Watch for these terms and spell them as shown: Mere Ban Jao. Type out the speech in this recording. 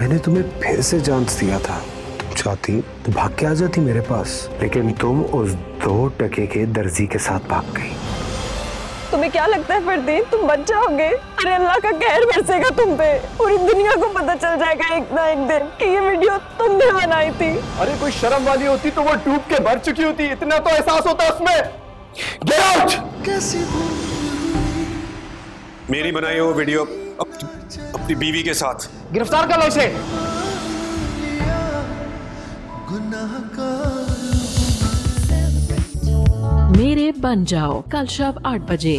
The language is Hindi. मैंने तुम्हें फिर से चांस दिया था। तुम चाहती तो भाग के आ जाती मेरे पास, लेकिन तुम उस 2 टके के दर्जी के साथ भाग गई। तुम्हें क्या लगता है फरदीन, तुम बच जाओगे? अरे अल्लाह का कहर बरसेगा तुम पे, पूरी दुनिया को पता चल जाएगा एक ना एक दिन कि ये वीडियो तुमने बनाई थी। अरे कोई शर्म वाली होती तो वो डूब के मर चुकी होती, इतना तो एहसास होता उसमें। Get out. कैसी मेरी बनाई वो वीडियो अपनी बीवी के साथ। गिरफ्तार कर लो इसे। मेरे बन जाओ कल शाम 8 बजे।